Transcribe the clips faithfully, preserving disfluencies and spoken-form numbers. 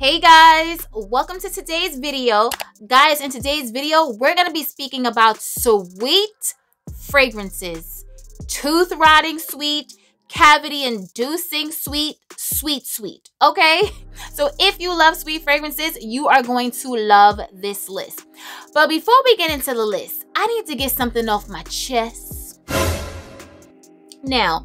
Hey guys, welcome to today's video. Guys, in today's video, we're gonna be speaking about sweet fragrances. Tooth rotting sweet, cavity inducing sweet, sweet, sweet, okay? So if you love sweet fragrances, you are going to love this list. But before we get into the list, I need to get something off my chest. Now,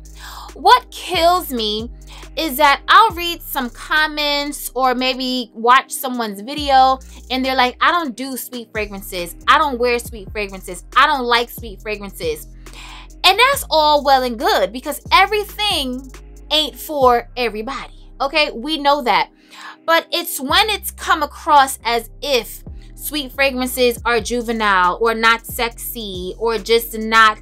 what kills me is that I'll read some comments or maybe watch someone's video and they're like, I don't do sweet fragrances. I don't wear sweet fragrances. I don't like sweet fragrances. And that's all well and good because everything ain't for everybody, okay? We know that. But it's when it's come across as if sweet fragrances are juvenile or not sexy or just not,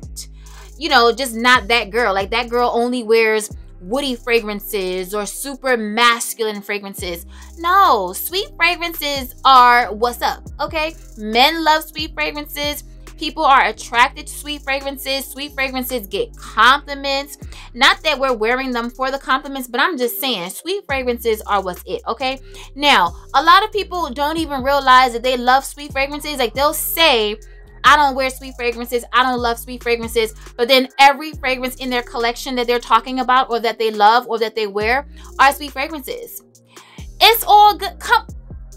you know, just not that girl. Like that girl only wears woody fragrances or super masculine fragrances. No, sweet fragrances are what's up, okay? Men love sweet fragrances. People are attracted to sweet fragrances. Sweet fragrances get compliments. Not that we're wearing them for the compliments, but I'm just saying sweet fragrances are what's it, okay? Now, a lot of people don't even realize that they love sweet fragrances. Like they'll say, I don't wear sweet fragrances. I don't love sweet fragrances. But then every fragrance in their collection that they're talking about or that they love or that they wear are sweet fragrances. It's all good. Come,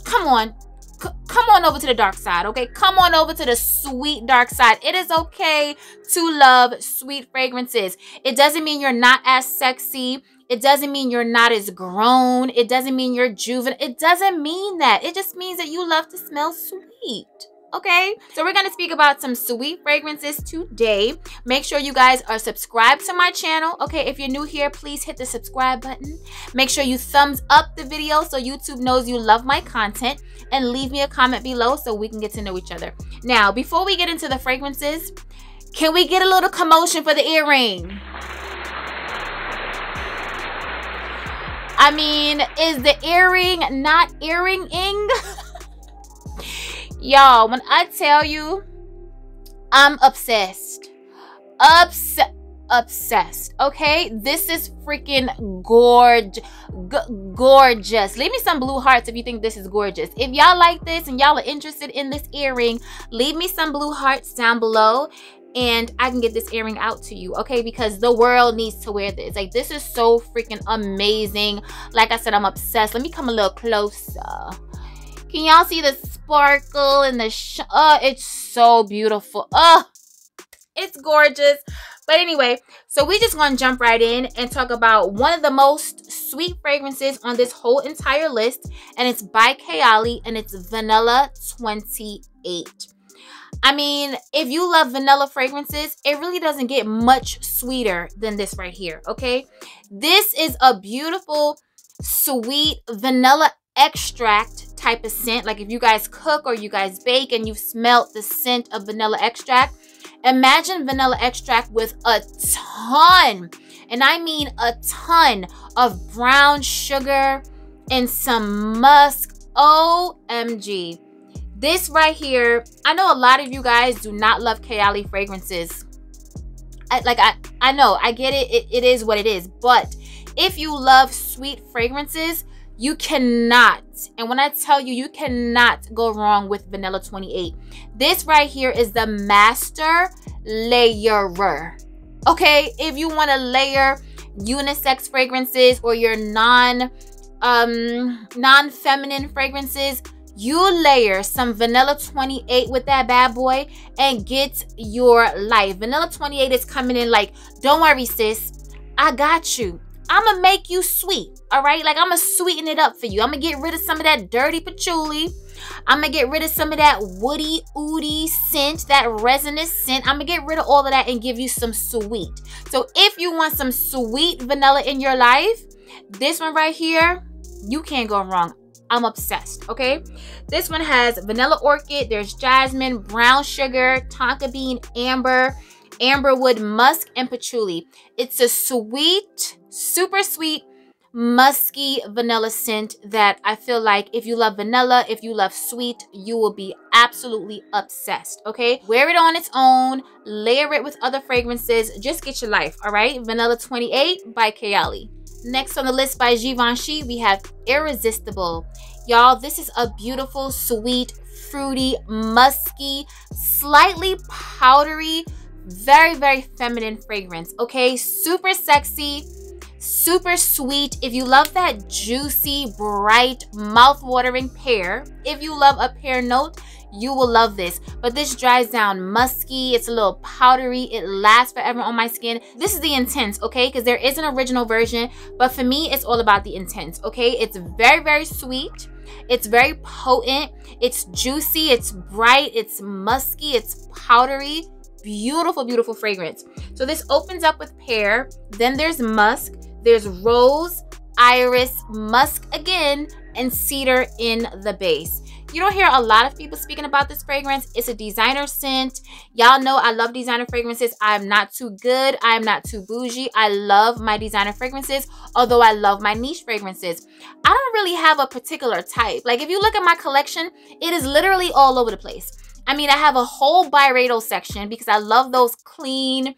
come on. C come on over to the dark side, okay? Come on over to the sweet dark side. It is okay to love sweet fragrances. It doesn't mean you're not as sexy. It doesn't mean you're not as grown. It doesn't mean you're juvenile. It doesn't mean that. It just means that you love to smell sweet. Okay, so we're going to speak about some sweet fragrances today. Make sure you guys are subscribed to my channel. Okay, if you're new here, please hit the subscribe button. Make sure you thumbs up the video so YouTube knows you love my content. And leave me a comment below so we can get to know each other. Now, before we get into the fragrances, can we get a little commotion for the earring? I mean, is the earring not earring-ing? Y'all, when I tell you, I'm obsessed. Obs obsessed, okay? This is freaking gorge gorgeous. Leave me some blue hearts if you think this is gorgeous. If y'all like this and y'all are interested in this earring, leave me some blue hearts down below and I can get this earring out to you, okay? Because the world needs to wear this. Like, this is so freaking amazing. Like I said, I'm obsessed. Let me come a little closer. Can y'all see the sparkle and the sh oh, it's so beautiful. Oh, it's gorgeous. But anyway, so we just gonna jump right in and talk about one of the most sweet fragrances on this whole entire list, and it's by Kayali, and it's Vanilla twenty-eight. I mean, if you love vanilla fragrances, it really doesn't get much sweeter than this right here, okay? This is a beautiful, sweet vanilla extract type of scent. Like if you guys cook or you guys bake and you've smelled the scent of vanilla extract, imagine vanilla extract with a ton, and I mean a ton, of brown sugar and some musk. O M G. This right here, I know a lot of you guys do not love Kayali fragrances. I, like I, I know, I get it. it. It is what it is. But if you love sweet fragrances, you cannot, and when I tell you, you cannot go wrong with Vanilla twenty-eight. This right here is the master layerer, okay? If you want to layer unisex fragrances or your non, um, non-feminine fragrances, you layer some Vanilla twenty-eight with that bad boy and get your life. Vanilla twenty-eight is coming in like, don't worry, sis, I got you. I'm gonna make you sweet, all right? Like, I'm gonna sweeten it up for you. I'm gonna get rid of some of that dirty patchouli. I'm gonna get rid of some of that woody, oody scent, that resinous scent. I'm gonna get rid of all of that and give you some sweet. So if you want some sweet vanilla in your life, this one right here, you can't go wrong. I'm obsessed, okay? This one has vanilla orchid, there's jasmine, brown sugar, tonka bean, amber, amberwood, musk, and patchouli. It's a sweet, super sweet, musky vanilla scent that I feel like if you love vanilla, if you love sweet, you will be absolutely obsessed, okay? Wear it on its own, layer it with other fragrances, just get your life, all right? Vanilla twenty-eight by Kayali. Next on the list by Givenchy, we have Irresistible. Y'all, this is a beautiful, sweet, fruity, musky, slightly powdery, very, very feminine fragrance, okay? Super sexy, super sweet. If you love that juicy, bright, mouth-watering pear, if you love a pear note, you will love this. But this dries down musky, it's a little powdery, it lasts forever on my skin. This is the Intense, okay? Because there is an original version, but for me, it's all about the Intense, okay? It's very, very sweet, it's very potent, it's juicy, it's bright, it's musky, it's powdery. Beautiful, beautiful fragrance. So this opens up with pear, then there's musk, there's rose, iris, musk again, and cedar in the base. You don't hear a lot of people speaking about this fragrance. It's a designer scent. Y'all know I love designer fragrances. I'm not too good. I'm not too bougie. I love my designer fragrances, although I love my niche fragrances. I don't really have a particular type. Like if you look at my collection, it is literally all over the place. I mean, I have a whole Byredo section because I love those clean,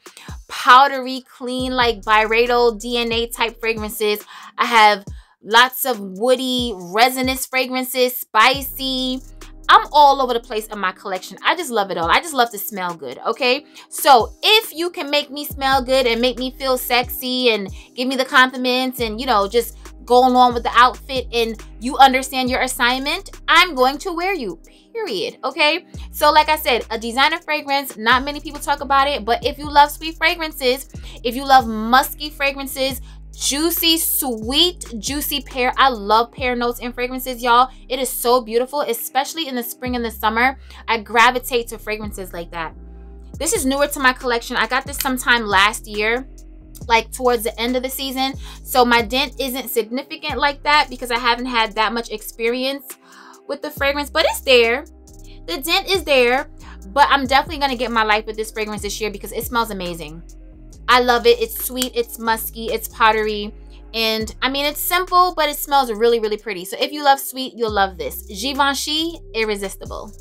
powdery, clean, like Byredo D N A type fragrances. I have lots of woody, resinous fragrances, spicy. I'm all over the place in my collection. I just love it all. I just love to smell good, okay? So if you can make me smell good and make me feel sexy and give me the compliments and, you know, just go along with the outfit and you understand your assignment, I'm going to wear you, period, okay? So like I said, a designer fragrance, not many people talk about it, but if you love sweet fragrances, if you love musky fragrances, juicy, sweet, juicy pear. I love pear notes and fragrances, y'all. It is so beautiful, especially in the spring and the summer. I gravitate to fragrances like that. This is newer to my collection. I got this sometime last year, like towards the end of the season. So my dent isn't significant like that because I haven't had that much experience with the fragrance, but it's there. The dent is there, but I'm definitely gonna get my life with this fragrance this year because it smells amazing. I love it. It's sweet, it's musky, it's powdery, and I mean, it's simple, but it smells really, really pretty. So if you love sweet, you'll love this. Givenchy Irresistible.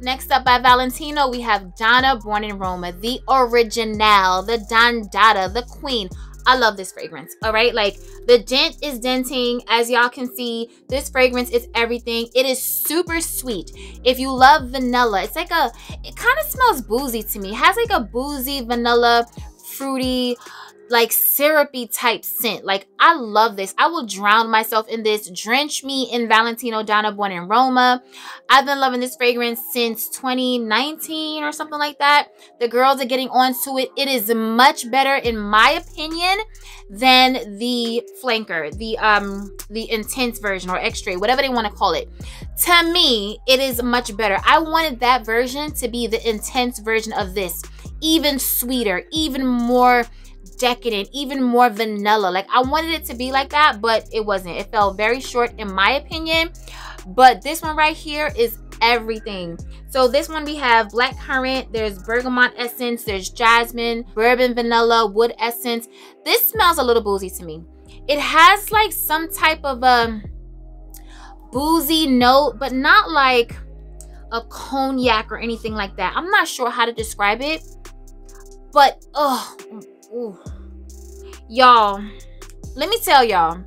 Next up by Valentino, we have Donna Born in Roma, the original, the Dondata, the queen. I love this fragrance, all right? Like, the dent is denting. As y'all can see, this fragrance is everything. It is super sweet. If you love vanilla, it's like a, it kind of smells boozy to me. It has like a boozy vanilla, fruity, like syrupy type scent. Like, I love this. I will drown myself in this. Drench me in Valentino Donna Born in Roma. I've been loving this fragrance since twenty nineteen or something like that. The girls are getting on to it. It is much better, in my opinion, than the flanker, the um the Intense version or extra, whatever they want to call it. To me, it is much better. I wanted that version to be the Intense version of this. Even sweeter, even more decadent, even more vanilla. Like, I wanted it to be like that, but it wasn't. It fell very short in my opinion. But this one right here is everything. So this one, we have black currant, there's bergamot essence, there's jasmine, bourbon vanilla, wood essence. This smells a little boozy to me. It has like some type of a boozy note, but not like a cognac or anything like that. I'm not sure how to describe it, but oh, y'all, let me tell y'all,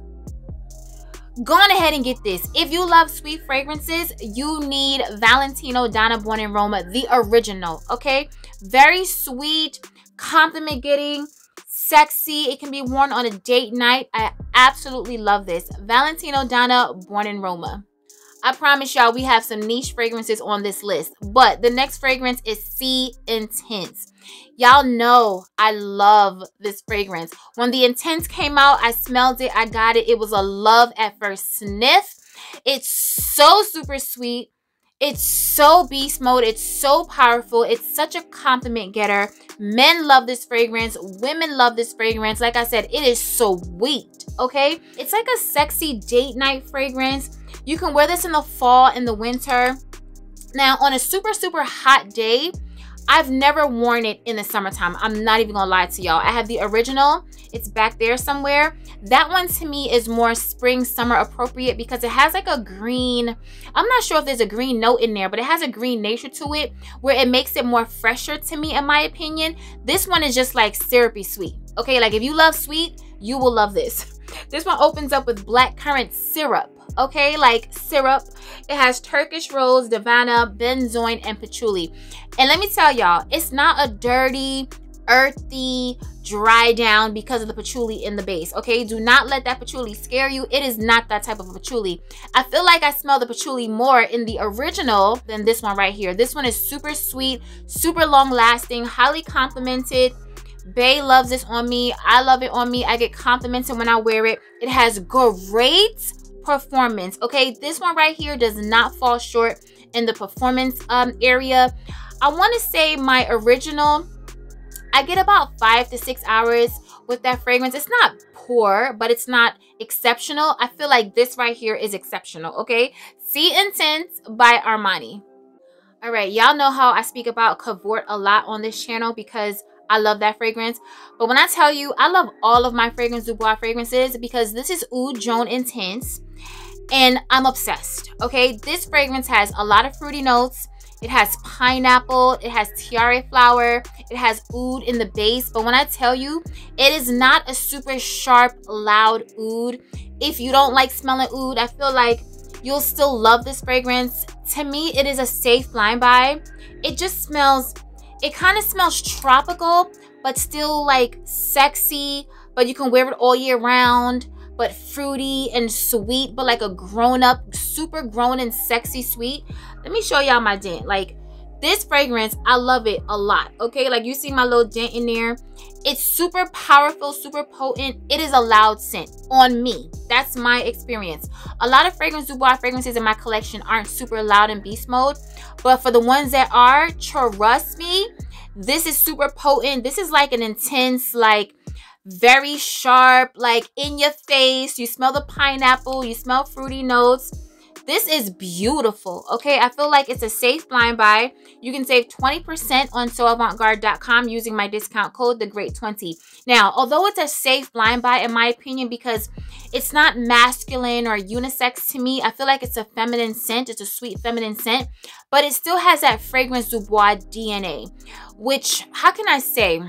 go on ahead and get this. If you love sweet fragrances, you need Valentino Donna Born in Roma, the original, okay? Very sweet, compliment getting, sexy. It can be worn on a date night. I absolutely love this. Valentino Donna Born in Roma. I promise y'all, we have some niche fragrances on this list, but the next fragrance is Si Intense. Y'all know I love this fragrance. When the Intense came out, I smelled it, I got it. It was a love at first sniff. It's so super sweet. It's so beast mode. It's so powerful. It's such a compliment getter. Men love this fragrance. Women love this fragrance. Like I said, it is sweet, okay? It's like a sexy date night fragrance. You can wear this in the fall and the winter. Now, on a super, super hot day, I've never worn it in the summertime. I'm not even gonna lie to y'all. I have the original. It's back there somewhere. That one to me is more spring, summer appropriate because it has like a green, I'm not sure if there's a green note in there, but it has a green nature to it where it makes it more fresher to me, in my opinion. This one is just like syrupy sweet. Okay, like if you love sweet, you will love this. This one opens up with blackcurrant syrup, okay, like syrup. It has Turkish rose, Davana, benzoin, and patchouli. And let me tell y'all, it's not a dirty, earthy, dry down because of the patchouli in the base, okay? Do not let that patchouli scare you. It is not that type of patchouli. I feel like I smell the patchouli more in the original than this one right here. This one is super sweet, super long lasting, highly complimented. Bae loves this on me. I love it on me. I get complimented when I wear it. It has great performance, okay? This one right here does not fall short in the performance um, area. I want to say my original, I get about five to six hours with that fragrance. It's not poor, but it's not exceptional. I feel like this right here is exceptional, okay? Si Intense by Armani. All right, y'all know how I speak about Cavort a lot on this channel because I love that fragrance. But when I tell you, I love all of my Fragrance du Bois fragrances because this is Oud Jaune Intense, and I'm obsessed, okay? This fragrance has a lot of fruity notes. It has pineapple, it has tiare flower, it has oud in the base. But when I tell you, it is not a super sharp, loud oud. If you don't like smelling oud, I feel like you'll still love this fragrance. To me, it is a safe blind buy. It just smells, it kind of smells tropical, but still like sexy, but you can wear it all year round, but fruity and sweet, but like a grown-up, super grown and sexy sweet. Let me show y'all my dent. Like, this fragrance, I love it a lot, okay? Like, you see my little dent in there. It's super powerful, super potent. It is a loud scent on me. That's my experience. A lot of Fragrance du Bois fragrances in my collection aren't super loud in beast mode, but for the ones that are, trust me, this is super potent. This is like an intense, like, very sharp, like in your face. You smell the pineapple, you smell fruity notes. This is beautiful, okay? I feel like it's a safe blind buy. You can save twenty percent on so avant garde dot com using my discount code, the great twenty. Now, although it's a safe blind buy in my opinion because it's not masculine or unisex to me, I feel like it's a feminine scent. It's a sweet feminine scent, but it still has that Fragrance du Bois D N A, which, how can I say,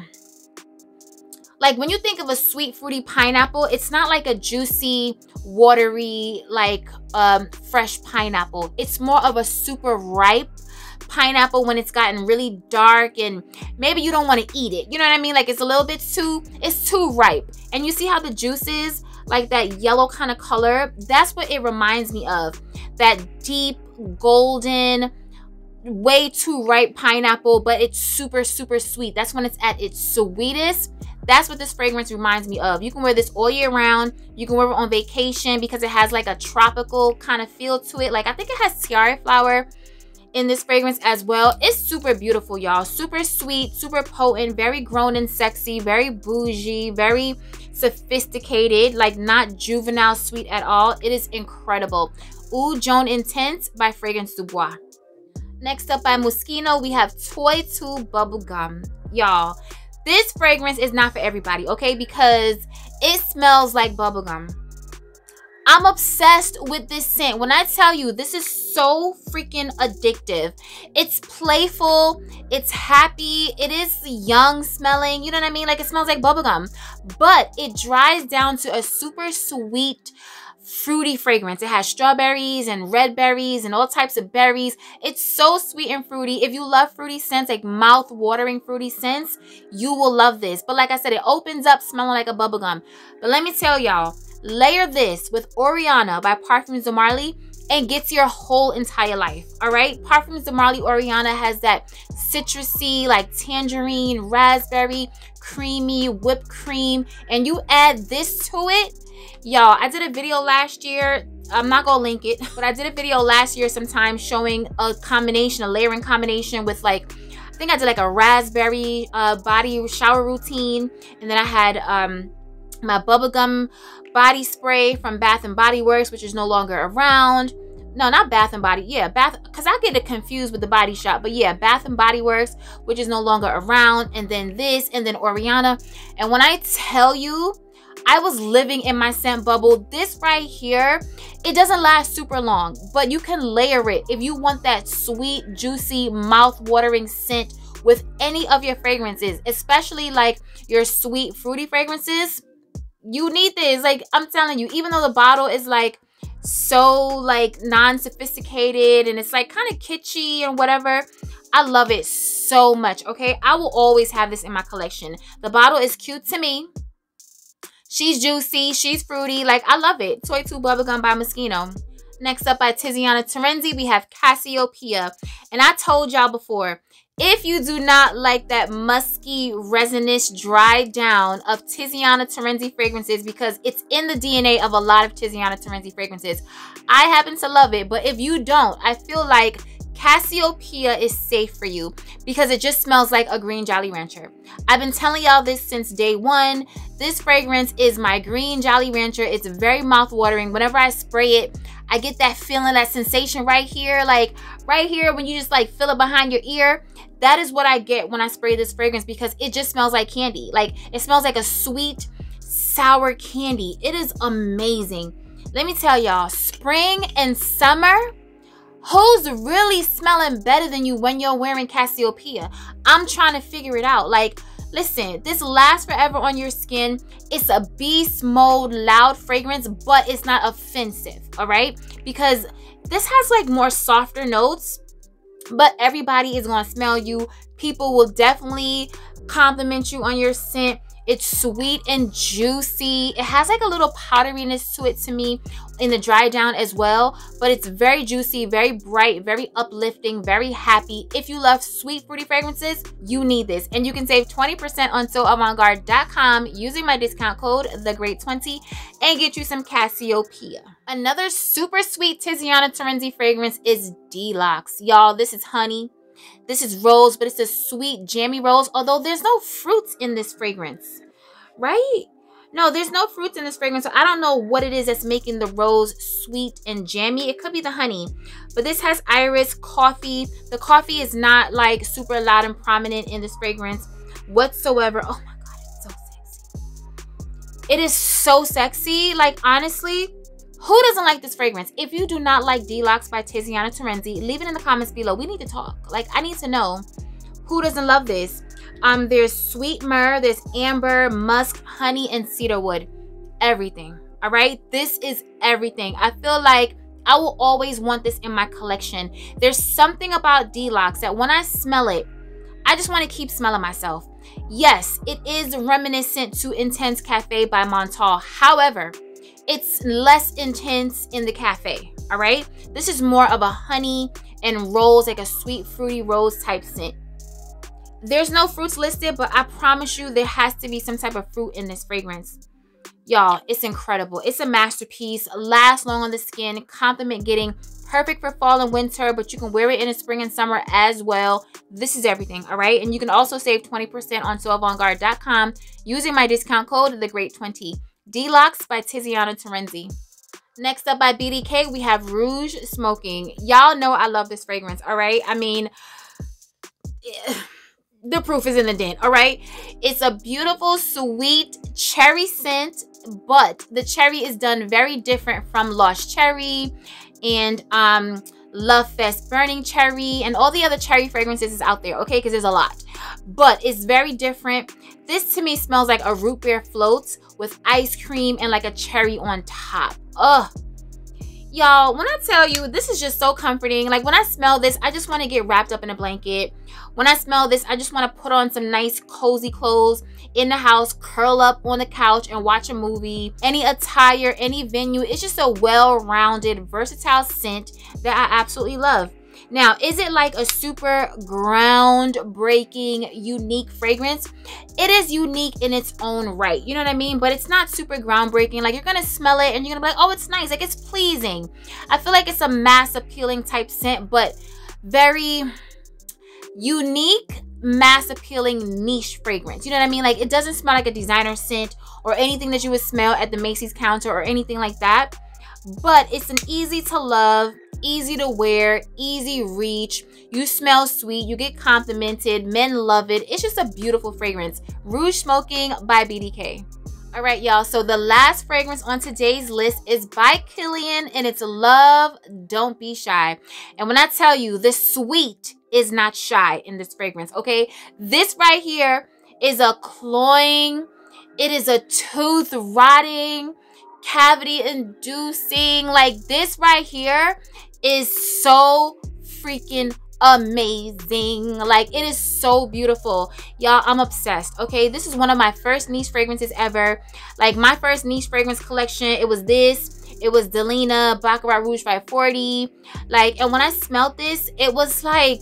like when you think of a sweet fruity pineapple, it's not like a juicy, watery, like um, fresh pineapple. It's more of a super ripe pineapple when it's gotten really dark and maybe you don't want to eat it. You know what I mean? Like it's a little bit too, it's too ripe. And you see how the juice is like that yellow kind of color? That's what it reminds me of. That deep, golden, way too ripe pineapple, but it's super, super sweet. That's when it's at its sweetest. That's what this fragrance reminds me of. You can wear this all year round. You can wear it on vacation because it has like a tropical kind of feel to it. Like I think it has tiare flower in this fragrance as well. It's super beautiful, y'all. Super sweet, super potent, very grown and sexy, very bougie, very sophisticated, like not juvenile sweet at all. It is incredible. Oud Jaune Intense by Fragrance du Bois. Next up by Moschino, we have Toy two Bubblegum. Y'all, this fragrance is not for everybody, okay? Because it smells like bubblegum. I'm obsessed with this scent. When I tell you, this is so freaking addictive. It's playful, it's happy, it is young smelling, you know what I mean? Like it smells like bubblegum, but it dries down to a super sweet, fruity fragrance. It has strawberries and red berries and all types of berries. It's so sweet and fruity. If you love fruity scents, like mouth-watering fruity scents, you will love this. But like I said, it opens up smelling like a bubblegum. But let me tell y'all, layer this with Oriana by Parfums de Marly and gets your whole entire life, all right? Parfums de Marly Oriana has that citrusy, like tangerine, raspberry, creamy, whipped cream, and you add this to it. Y'all, I did a video last year, I'm not gonna link it, but I did a video last year sometime showing a combination, a layering combination with like, I think I did like a raspberry uh, body shower routine, and then I had um, my bubblegum body spray from Bath and Body Works, which is no longer around. No, not Bath and Body. Yeah, Bath, because I get it confused with the Body Shop. But yeah, Bath and Body Works, which is no longer around. And then this, and then Oriana. And when I tell you, I was living in my scent bubble. This right here, it doesn't last super long, but you can layer it if you want that sweet, juicy, mouth-watering scent with any of your fragrances, especially like your sweet, fruity fragrances. you need this. Like, I'm telling you, even though the bottle is like so like non-sophisticated and it's like kind of kitschy and whatever, I love it so much. Okay, I will always have this in my collection. The bottle is cute to me. She's juicy, she's fruity, like I love it. Toy two Bubblegum by Moschino. Next up, by Tiziana Terenzi, we have Cassiopea. And I told y'all before, if you do not like that musky, resinous dry down of Tiziana Terenzi fragrances, because it's in the D N A of a lot of Tiziana Terenzi fragrances, I happen to love it. But if you don't, I feel like Cassiopea is safe for you because it just smells like a green Jolly Rancher. I've been telling y'all this since day one. This fragrance is my green Jolly Rancher. It's very mouthwatering. Whenever I spray it, I get that feeling, that sensation right here, like right here when you just like feel it behind your ear. That is what I get when I spray this fragrance because it just smells like candy. Like, it smells like a sweet, sour candy. It is amazing. Let me tell y'all, spring and summer, who's really smelling better than you when you're wearing Cassiopea? I'm trying to figure it out. Like, listen, this lasts forever on your skin. It's a beast mode, loud fragrance, but it's not offensive, all right? Because this has like more softer notes, but everybody is gonna smell you. People will definitely compliment you on your scent. It's sweet and juicy. It has like a little powderiness to it to me in the dry down as well, but it's very juicy, very bright, very uplifting, very happy. If you love sweet fruity fragrances, you need this. And you can save twenty percent on so avant garde dot com using my discount code the great twenty and get you some Cassiopea. Another super sweet Tiziana Terenzi fragrance is Delox. Y'all, this is honey. This is rose, but it's a sweet jammy rose, although there's no fruits in this fragrance, right? No, there's no fruits in this fragrance, so I don't know what it is that's making the rose sweet and jammy. It could be the honey, but this has iris, coffee. The coffee is not like super loud and prominent in this fragrance whatsoever. Oh my God, it's so sexy. It is so sexy. Like, honestly, who doesn't like this fragrance? If you do not like Delox by Tiziana Terenzi, leave it in the comments below. We need to talk. Like, I need to know who doesn't love this. Um, there's sweet myrrh, there's amber, musk, honey, and cedarwood. Everything, all right? This is everything. I feel like I will always want this in my collection. There's something about Delox that when I smell it, I just want to keep smelling myself. Yes, it is reminiscent to Intense Cafe by Montal. However, it's less intense in the cafe, all right? This is more of a honey and rose, like a sweet fruity rose type scent. There's no fruits listed, but I promise you there has to be some type of fruit in this fragrance. Y'all, it's incredible. It's a masterpiece. Lasts long on the skin, compliment getting, perfect for fall and winter, but you can wear it in the spring and summer as well. This is everything, all right? And you can also save twenty percent on so avant garde dot com using my discount code the great twenty. Delox by Tiziana Terenzi. Next up, by B D K, we have Rouge Smoking. Y'all know I love this fragrance, all right? I mean, the proof is in the dent, all right? It's a beautiful, sweet cherry scent, but the cherry is done very different from Lost Cherry and um, Love Fest Burning Cherry and all the other cherry fragrances out there, okay? Because there's a lot, but it's very different. This to me smells like a root beer float with ice cream and like a cherry on top. Ugh. Y'all, when I tell you, this is just so comforting. Like, when I smell this, I just want to get wrapped up in a blanket. When I smell this, I just want to put on some nice cozy clothes in the house, curl up on the couch and watch a movie. Any attire, any venue. It's just a well-rounded, versatile scent that I absolutely love. Now, is it like a super groundbreaking, unique fragrance? It is unique in its own right. You know what I mean? But it's not super groundbreaking. Like, you're going to smell it and you're going to be like, oh, it's nice. Like, it's pleasing. I feel like it's a mass appealing type scent, but very unique, mass appealing niche fragrance. You know what I mean? Like, it doesn't smell like a designer scent or anything that you would smell at the Macy's counter or anything like that. But it's an easy to love, easy to wear, easy reach. You smell sweet, you get complimented, men love it. It's just a beautiful fragrance. Rouge Smoking by B D K. All right, y'all, so the last fragrance on today's list is by Kilian, and it's Love, Don't Be Shy. And when I tell you, the sweet is not shy in this fragrance, okay? This right here is a cloying, It is a tooth rotting, cavity inducing. Like, this right here is so freaking amazing. Like, it is so beautiful, y'all. I'm obsessed. Okay, this is one of my first niche fragrances ever. Like, my first niche fragrance collection, it was this, it was Delina, Baccarat Rouge five forty. Like, and when I smelled this, it was like,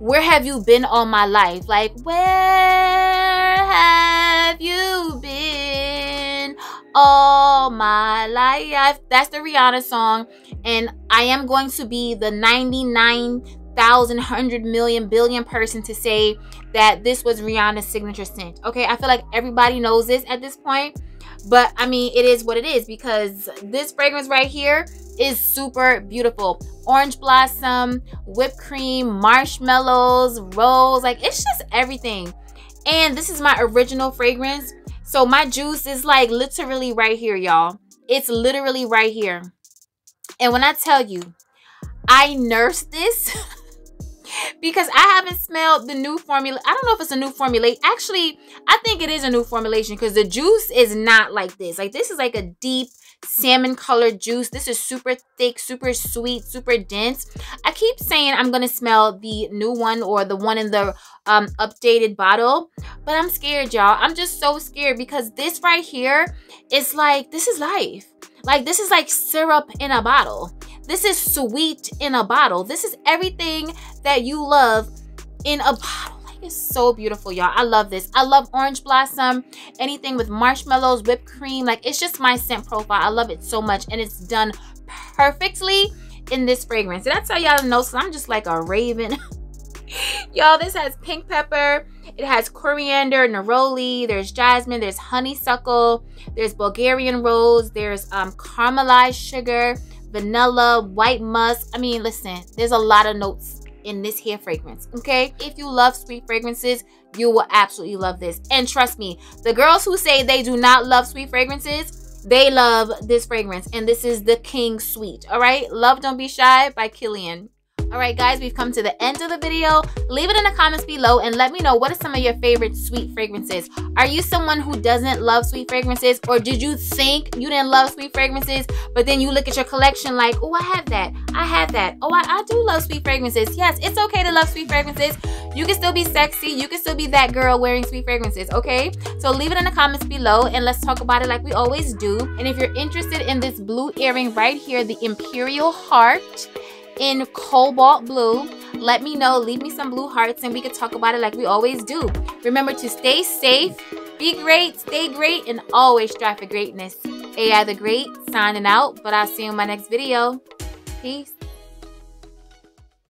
where have you been all my life? Like, where have you been all my life? That's the Rihanna song. And I am going to be the ninety-nine thousand, one hundred million, billion person to say that this was Rihanna's signature scent. Okay, I feel like everybody knows this at this point. But I mean, it is what it is, because this fragrance right here is super beautiful. Orange blossom, whipped cream, marshmallows, rose, like, it's just everything. And this is my original fragrance. So my juice is like literally right here, y'all. It's literally right here. And when I tell you, I nursed this because I haven't smelled the new formula. I don't know if it's a new formulation. Actually, I think it is a new formulation, because the juice is not like this. Like, this is like a deep salmon colored juice. This is super thick, super sweet, super dense. I keep saying I'm gonna smell the new one, or the one in the um updated bottle, but I'm scared, y'all. I'm just so scared, because this right here is like, this is life. Like, this is like syrup in a bottle. This is sweet in a bottle. This is everything that you love in a bottle. Like, it's so beautiful, y'all. I love this. I love orange blossom, anything with marshmallows, whipped cream. Like, it's just my scent profile. I love it so much. And it's done perfectly in this fragrance. Did I tell y'all the notes? I'm just like a raven. Y'all, this has pink pepper. It has coriander, neroli, there's jasmine, there's honeysuckle, there's Bulgarian rose, there's um, caramelized sugar, vanilla, white musk. I mean, listen, there's a lot of notes in this hair fragrance, okay? If you love sweet fragrances, you will absolutely love this. And trust me, the girls who say they do not love sweet fragrances, they love this fragrance. And this is the King Sweet, all right? Love Don't Be Shy by Kilian. All right, guys, we've come to the end of the video. Leave it in the comments below and let me know, what are some of your favorite sweet fragrances? Are you someone who doesn't love sweet fragrances? Or did you think you didn't love sweet fragrances, but then you look at your collection like, oh, I have that, I have that. Oh, I, I do love sweet fragrances. Yes, it's okay to love sweet fragrances. You can still be sexy. You can still be that girl wearing sweet fragrances, okay? So leave it in the comments below and let's talk about it like we always do. And if you're interested in this blue earring right here, the Imperial Heart, in cobalt blue, let me know. Leave me some blue hearts and we can talk about it like we always do. Remember to stay safe, be great, stay great, and always strive for greatness. A I the Great signing out, but I'll see you in my next video. Peace.